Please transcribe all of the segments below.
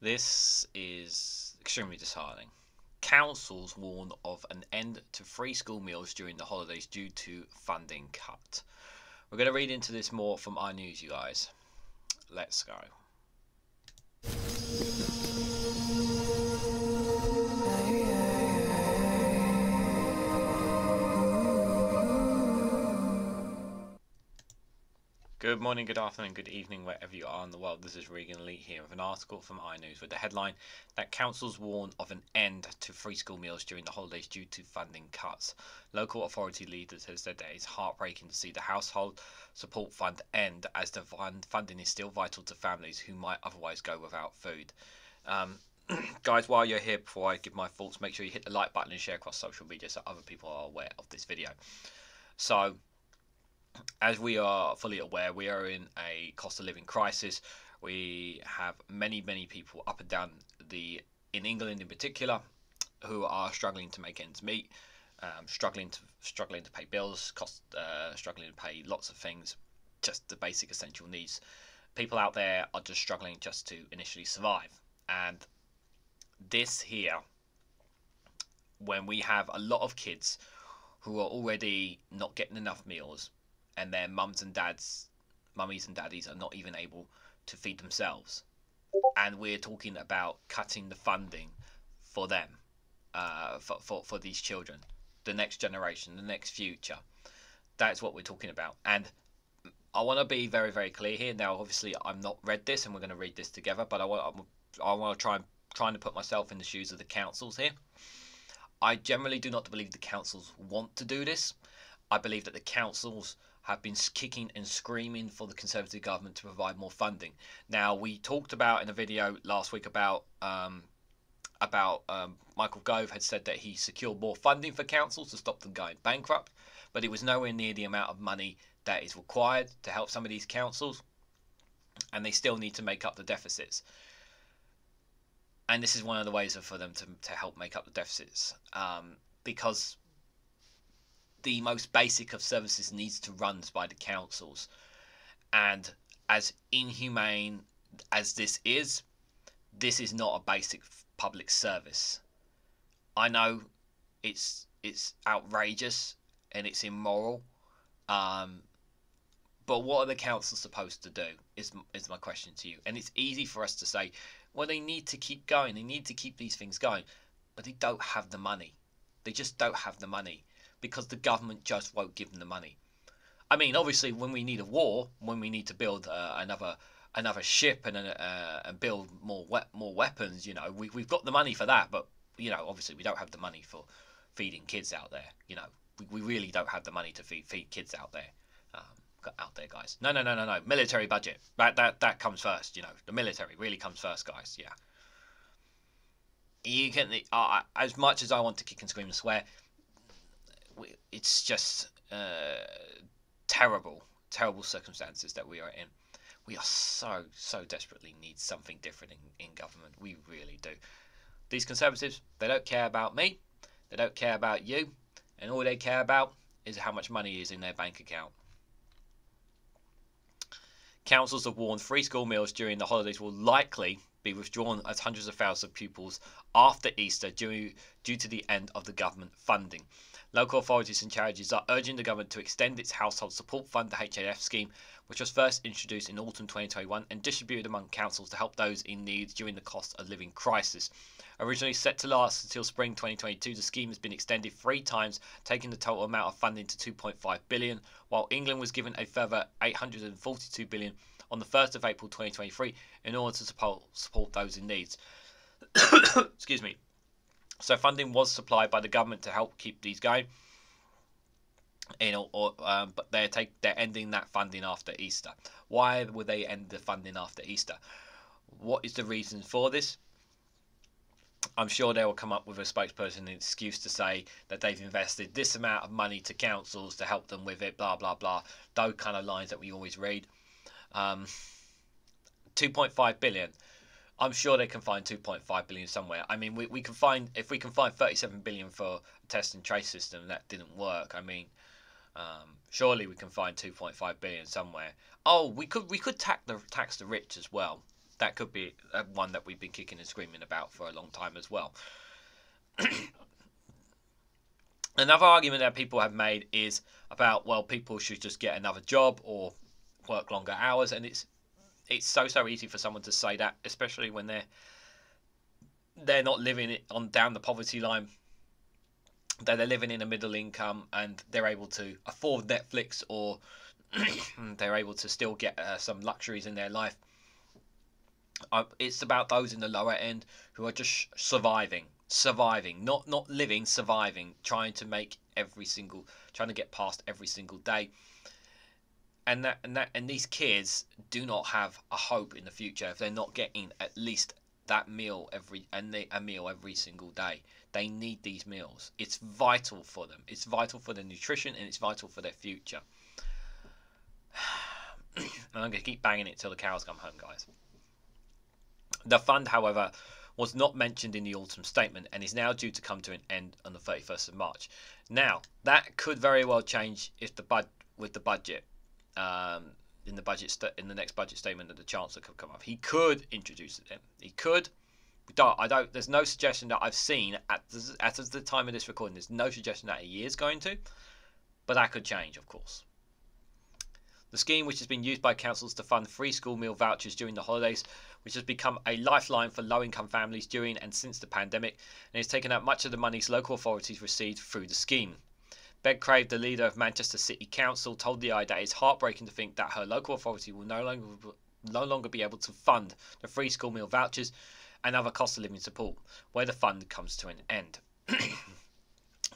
This is extremely disheartening. Councils warn of an end to free school meals during the holidays due to funding cut. We're going to read into this more from our news, you guys. Let's go. Good morning, good afternoon, good evening, wherever you are in the world. This is Reganelite here with an article from iNews with the headline that councils warn of an end to free school meals during the holidays due to funding cuts. Local authority leaders have said that it's heartbreaking to see the Household Support Fund end, as the funding is still vital to families who might otherwise go without food. Guys, while you're here, before I give my thoughts, make sure you hit the like button and share across social media so other people are aware of this video. So, as we are fully aware, we are in a cost of living crisis. We have many people up and down in England in particular, who are struggling to make ends meet, struggling to pay bills, struggling to pay lots of things, just the basic essential needs. People out there are just struggling just to initially survive, and this here, when we have a lot of kids who are already not getting enough meals, and their mummies and daddies are not even able to feed themselves. And we're talking about cutting the funding for them, for these children, the next generation, the next future. That's what we're talking about. And I want to be very clear here. Now, obviously, I've not read this, and we're going to read this together. But I want to trying to put myself in the shoes of the councils here. I generally do not believe the councils want to do this. I believe that the councils have been kicking and screaming for the Conservative government to provide more funding. Now, we talked about in a video last week about Michael Gove had said that he secured more funding for councils to stop them going bankrupt, but it was nowhere near the amount of money that is required to help some of these councils, and they still need to make up the deficits. And this is one of the ways for them to help make up the deficits, because the most basic of services needs to run by the councils. And as inhumane as this is not a basic public service. I know it's outrageous and it's immoral, but what are the councils supposed to do is my question to you. And it's easy for us to say, well, they need to keep going, they need to keep these things going, but they don't have the money. They just don't have the money, because the government just won't give them the money. I mean, obviously, when we need a war, when we need to build another ship and build more weapons, you know, we've got the money for that. But you know, obviously, we don't have the money for feeding kids out there. You know, we really don't have the money to feed kids out there. Guys. No. Military budget. That comes first. You know, the military really comes first, guys. Yeah. You can, as much as I want to kick and scream and swear, it's just terrible circumstances that we are in. We are so desperately need something different in government. We really do. These Conservatives, they don't care about me, they don't care about you, and all they care about is how much money is in their bank account. Councils have warned free school meals during the holidays will likely be withdrawn as hundreds of thousands of pupils after Easter due to the end of the government funding. Local authorities and charities are urging the government to extend its Household Support Fund, the HSF scheme, which was first introduced in autumn 2021 and distributed among councils to help those in need during the cost of living crisis. Originally set to last until spring 2022, the scheme has been extended 3 times, taking the total amount of funding to 2.5 billion, while England was given a further 842 billion on the 1st of April 2023 in order to support those in need. Excuse me. So funding was supplied by the government to help keep these going, you know, but they're ending that funding after Easter. Why would they end the funding after Easter? What is the reason for this? I'm sure they will come up with a spokesperson, an excuse to say that they've invested this amount of money to councils to help them with it, blah, blah, blah. Those kind of lines that we always read. 2.5 billion. I'm sure they can find 2.5 billion somewhere. I mean, we can find, if we can find 37 billion for a test and trace system that didn't work. I mean, surely we can find 2.5 billion somewhere. Oh, we could tax the rich as well. that could be one that we've been kicking and screaming about for a long time as well. Another argument that people have made is about, well, people should just get another job or work longer hours, and it's so easy for someone to say that, especially when they're not living on down the poverty line, that they're living in a middle income and they're able to afford Netflix, or they're able to still get some luxuries in their life. It's about those in the lower end who are just surviving, not living, surviving, trying to get past every single day. And these kids do not have a hope in the future if they're not getting at least that meal every single day. They need these meals. It's vital for them. It's vital for their nutrition, and it's vital for their future. And I'm gonna keep banging it till the cows come home, guys. The fund, however, was not mentioned in the autumn statement and is now due to come to an end on the 31st of March. Now, that could very well change in the next budget statement that the Chancellor could come up. He could introduce it then. He could. There's no suggestion that I've seen at the time of this recording. There's no suggestion that he is going to, but that could change, of course. The scheme, which has been used by councils to fund free school meal vouchers during the holidays, which has become a lifeline for low-income families during and since the pandemic, and has taken out much of the monies local authorities received through the scheme. Bev Craig, the leader of Manchester City Council, told the eye that it's heartbreaking to think that her local authority will no longer be able to fund the free school meal vouchers and other cost of living support, where the fund comes to an end.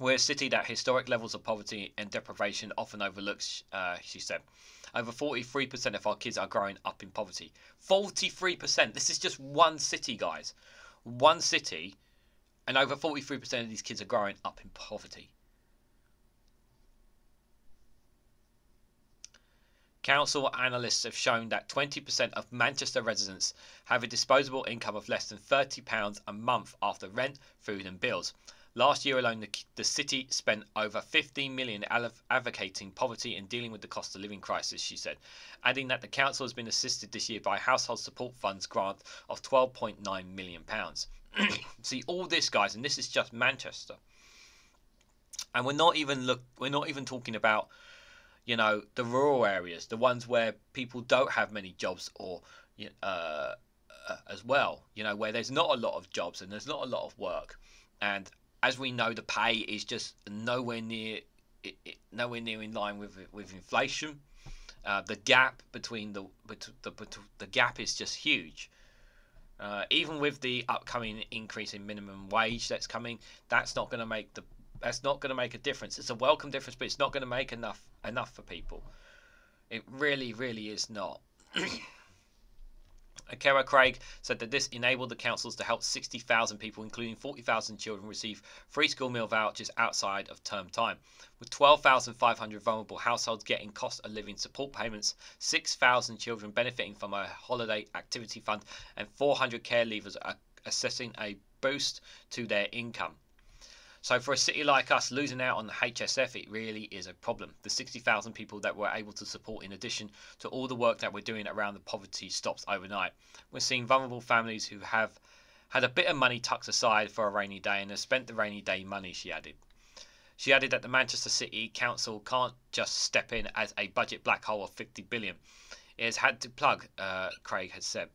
We're a city that historic levels of poverty and deprivation often overlooks, she said. Over 43% of our kids are growing up in poverty. 43%! This is just one city, guys. One city, and over 43% of these kids are growing up in poverty. Council analysts have shown that 20% of Manchester residents have a disposable income of less than £30 a month after rent, food and bills. Last year alone, the city spent over £15 million advocating poverty and dealing with the cost of living crisis, she said, adding that the council has been assisted this year by Household Support Fund's grant of £12.9 million. See, all this, guys, and this is just Manchester. And we're not even talking about, you know, the rural areas, the ones where people don't have many jobs, or as well, you know, where there's not a lot of jobs and there's not a lot of work. And as we know, the pay is just nowhere near in line with inflation. The gap between the gap is just huge. Even with the upcoming increase in minimum wage that's coming, that's not going to make a difference. It's a welcome difference, but it's not going to make enough for people. It really is not. Akera Craig said that this enabled the councils to help 60,000 people, including 40,000 children, receive free school meal vouchers outside of term time, with 12,500 vulnerable households getting cost of living support payments, 6,000 children benefiting from a holiday activity fund, and 400 care leavers assessing a boost to their income. So for a city like us, losing out on the HSF, it really is a problem. The 60,000 people that we're able to support, in addition to all the work that we're doing around the poverty stops overnight. We're seeing vulnerable families who have had a bit of money tucked aside for a rainy day and have spent the rainy day money, she added. She added that the Manchester City Council can't just step in as a budget black hole of 50 billion. It has had to plug, Craig had said.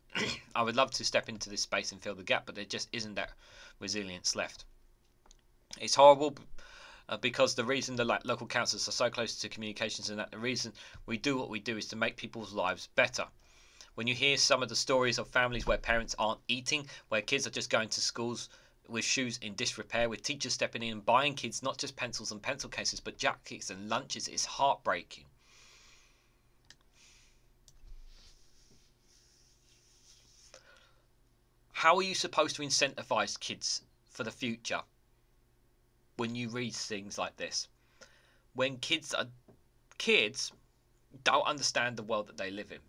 I would love to step into this space and fill the gap, but there just isn't that resilience left. It's horrible because the reason the local councils are so close to communications, and that the reason we do what we do is to make people's lives better. When you hear some of the stories of families where parents aren't eating, where kids are just going to schools with shoes in disrepair, with teachers stepping in and buying kids not just pencils and pencil cases but jackets and lunches, it's heartbreaking. How are you supposed to incentivize kids for the future when you read things like this? When kids don't understand the world that they live in.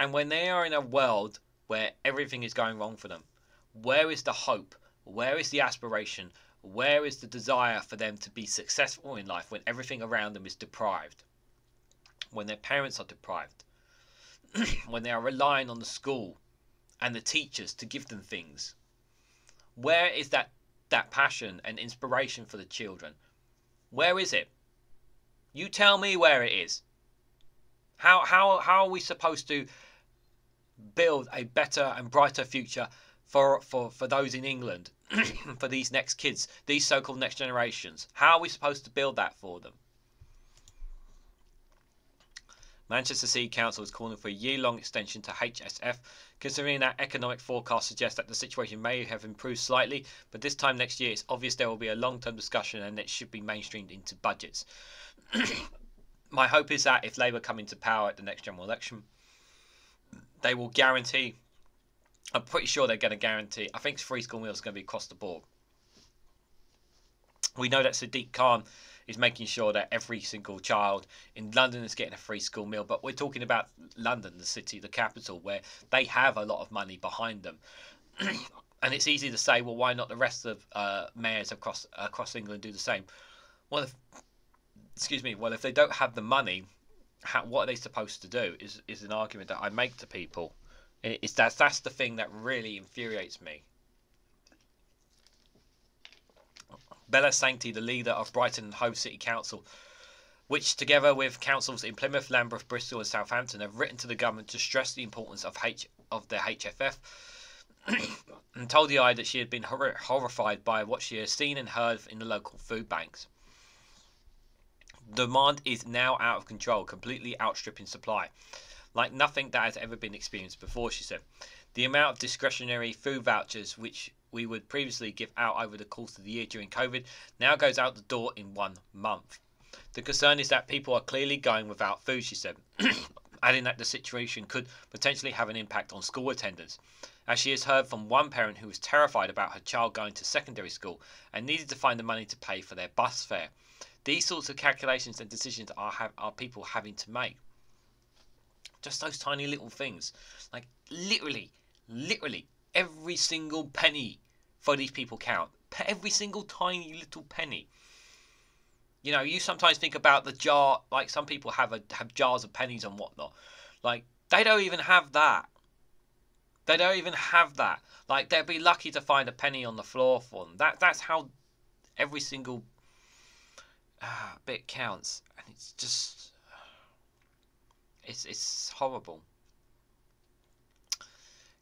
And when they are in a world where everything is going wrong for them, where is the hope? Where is the aspiration? Where is the desire for them to be successful in life when everything around them is deprived? When their parents are deprived? when they are relying on the school and the teachers to give them things? Where is that passion and inspiration for the children? Where is it? You tell me where it is. How are we supposed to build a better and brighter future for those in England, for these next kids, these so-called next generations? How are we supposed to build that for them? Manchester City Council is calling for a year-long extension to HSF, considering that economic forecasts suggest that the situation may have improved slightly, but this time next year it's obvious there will be a long-term discussion and it should be mainstreamed into budgets. My hope is that if Labour come into power at the next general election, they will guarantee, I'm pretty sure they're going to guarantee, I think free school meals is going to be across the board. We know that Sadiq Khan is making sure that every single child in London is getting a free school meal, but we're talking about London, the city, the capital, where they have a lot of money behind them. And it's easy to say, well, why not the rest of mayors across England do the same? Well, if they don't have the money, what are they supposed to do? Is an argument that I make to people. That's the thing that really infuriates me. Bella Sancti, the leader of Brighton and Hove City Council, which together with councils in Plymouth, Lambeth, Bristol and Southampton have written to the government to stress the importance of the HFF, and told the Eye that she had been horrified by what she has seen and heard in the local food banks. Demand is now out of control, completely outstripping supply, like nothing that has ever been experienced before, she said. The amount of discretionary food vouchers which we would previously give out over the course of the year during COVID now goes out the door in 1 month. The concern is that people are clearly going without food, she said, adding that the situation could potentially have an impact on school attendance, as she has heard from one parent who was terrified about her child going to secondary school and needed to find the money to pay for their bus fare. These sorts of calculations and decisions are people having to make. Just those tiny little things, like literally every single penny for these people count. Every single tiny little penny. You know, you sometimes think about the jar, like some people have jars of pennies and whatnot. Like, they don't even have that. They don't even have that. Like, they'd be lucky to find a penny on the floor for them. That's how every single bit counts. And it's just, it's horrible.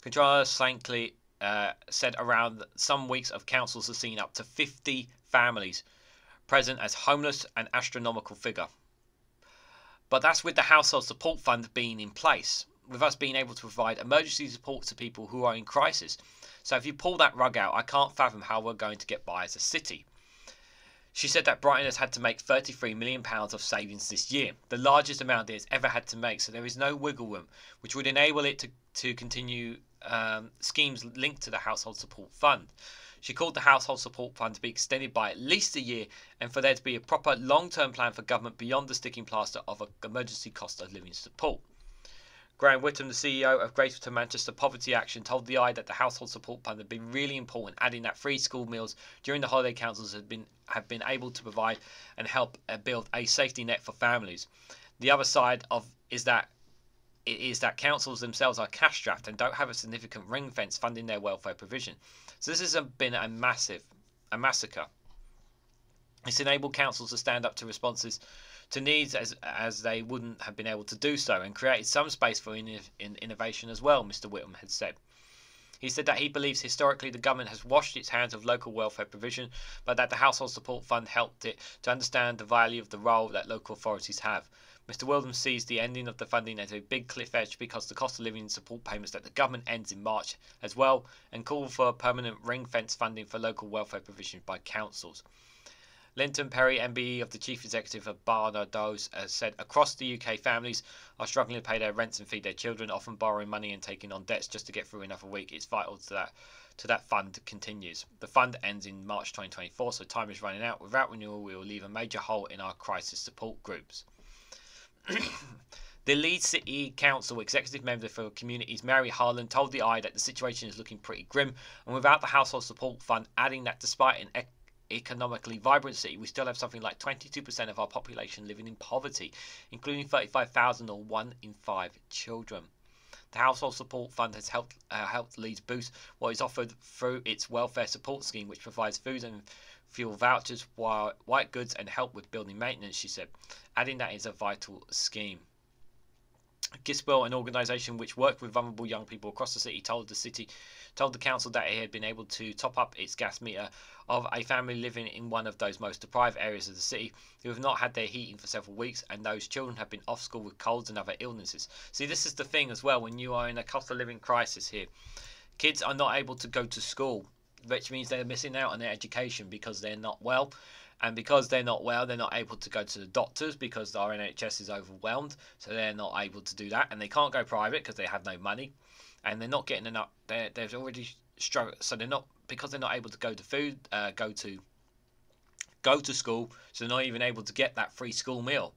Controller Sankey said around some weeks of councils have seen up to 50 families present as homeless, an astronomical figure. But that's with the Household Support Fund being in place, with us being able to provide emergency support to people who are in crisis. So if you pull that rug out, I can't fathom how we're going to get by as a city. She said that Brighton has had to make £33 million of savings this year, the largest amount it has ever had to make, so there is no wiggle room, which would enable it to continue schemes linked to the Household Support Fund. She called the Household Support Fund to be extended by at least a year and for there to be a proper long-term plan for government beyond the sticking plaster of emergency cost of living support. Graham Whittam, the CEO of Greater Manchester Poverty Action, told the Eye that the Household Support Fund had been really important, adding that free school meals during the holiday councils have been able to provide and help build a safety net for families. The other side is that councils themselves are cash-strapped and don't have a significant ring fence funding their welfare provision. So this has been a massacre. It's enabled councils to stand up to responses to needs as they wouldn't have been able to do so, and created some space for innovation as well, Mr. Whittam had said. He said that he believes historically the government has washed its hands of local welfare provision, but that the Household Support Fund helped it to understand the value of the role that local authorities have. Mr. Whittam sees the ending of the funding as a big cliff edge because the cost of living support payments that the government ends in March as well, and called for permanent ring fence funding for local welfare provision by councils. Linton Perry, MBE of the Chief Executive of Barnardo's, has said across the UK families are struggling to pay their rents and feed their children, often borrowing money and taking on debts just to get through another week. It's vital that fund continues. The fund ends in March 2024, so time is running out. Without renewal, we will leave a major hole in our crisis support groups. The Leeds City Council Executive Member for Communities, Mary Harland, told the Eye that the situation is looking pretty grim, and without the Household Support Fund, adding that despite an economically vibrant city, we still have something like 22% of our population living in poverty, including 35,000 or 1 in 5 children. The Household Support Fund has helped Leeds boost what is offered through its welfare support scheme, which provides food and fuel vouchers, white goods and help with building maintenance, she said, adding that is a vital scheme. Giswell, an organisation which worked with vulnerable young people across the city, told the council that it had been able to top up its gas meter of a family living in one of those most deprived areas of the city, who have not had their heating for several weeks, and those children have been off school with colds and other illnesses. See, this is the thing as well, when you are in a cost of living crisis here, kids are not able to go to school, which means they're missing out on their education because they're not well. And because they're not well, they're not able to go to the doctors because our NHS is overwhelmed. So they're not able to do that. And they can't go private because they have no money. And they're not getting enough. They've already struggled. So they're not, because they're not able to go to food, go to school. So they're not even able to get that free school meal.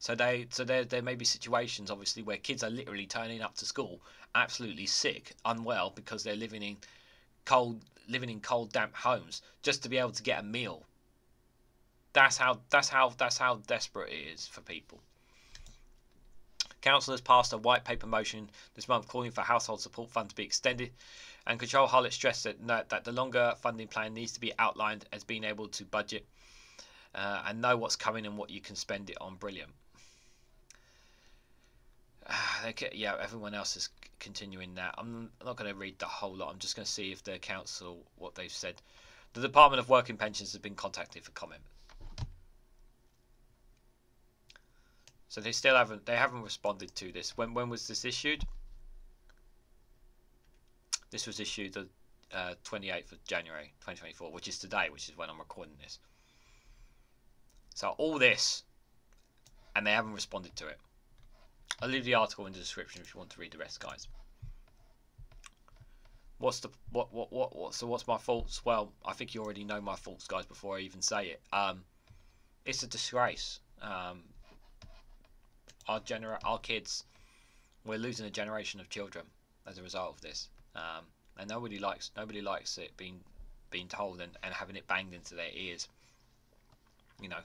So there may be situations, obviously, where kids are literally turning up to school absolutely sick, unwell, because they're living in cold, damp homes just to be able to get a meal. That's how desperate it is for people. Council has passed a white paper motion this month calling for Household Support Fund to be extended, and Controller Harlett stressed that the longer funding plan needs to be outlined as being able to budget and know what's coming and what you can spend it on. Brilliant. Yeah, everyone else is continuing that. I'm not going to read the whole lot. I'm just going to see if the council, what they've said. The Department of Work and Pensions has been contacted for comment. So they still haven't responded to this. When was this issued? This was issued the 28th of January 2024, which is today, which is when I'm recording this. So all this, and they haven't responded to it. I'll leave the article in the description if you want to read the rest, guys. What's my faults? Well, I think you already know my faults, guys, before I even say it. It's a disgrace. Our kids, we're losing a generation of children as a result of this, and nobody likes it being told and having it banged into their ears, you know.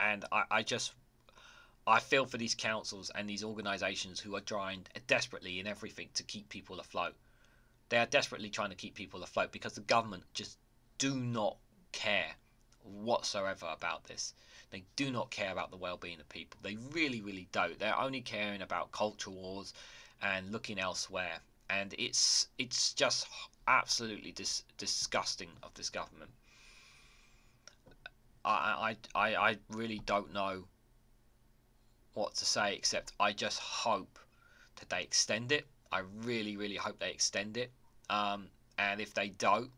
And I feel for these councils and these organisations who are trying desperately in everything to keep people afloat. They are desperately trying to keep people afloat because the government just do not care whatsoever about this. They do not care about the well-being of people. They really, really don't. They're only caring about culture wars and looking elsewhere. And it's just absolutely disgusting of this government. I really don't know what to say, except I just hope that they extend it. I really, really hope they extend it. And if they don't,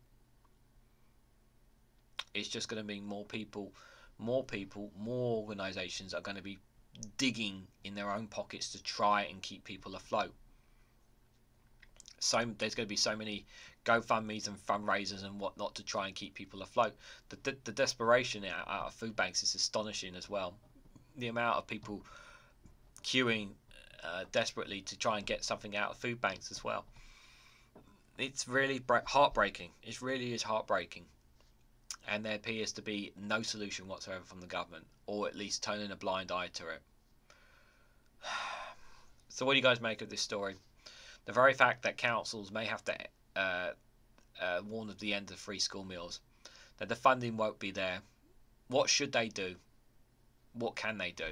it's just going to mean more organisations are going to be digging in their own pockets to try and keep people afloat. So there's going to be so many GoFundMes and fundraisers and whatnot to try and keep people afloat. The desperation out of food banks is astonishing as well. The amount of people queuing desperately to try and get something out of food banks as well. It's really heartbreaking. It really is heartbreaking. And there appears to be no solution whatsoever from the government, or at least turning a blind eye to it. So what do you guys make of this story? The very fact that councils may have to warn of the end of free school meals, that the funding won't be there. What should they do? What can they do?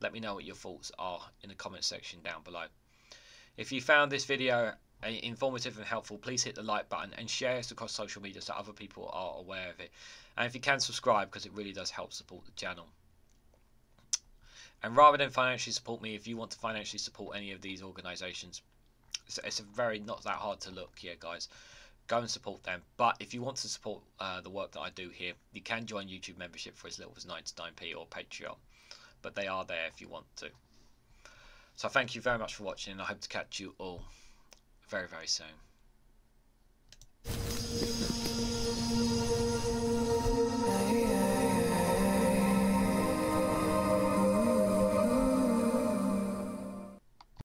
Let me know what your thoughts are in the comment section down below. If you found this video informative and helpful, please hit the like button and share us across social media so other people are aware of it. And if you can, subscribe, because it really does help support the channel. And rather than financially support me, if you want to financially support any of these organisations, it's a very not that hard to look here, guys. Go and support them. But if you want to support the work that I do here, you can join YouTube membership for as little as 99p or Patreon, but they are there if you want to. So thank you very much for watching, and I hope to catch you all very, very soon.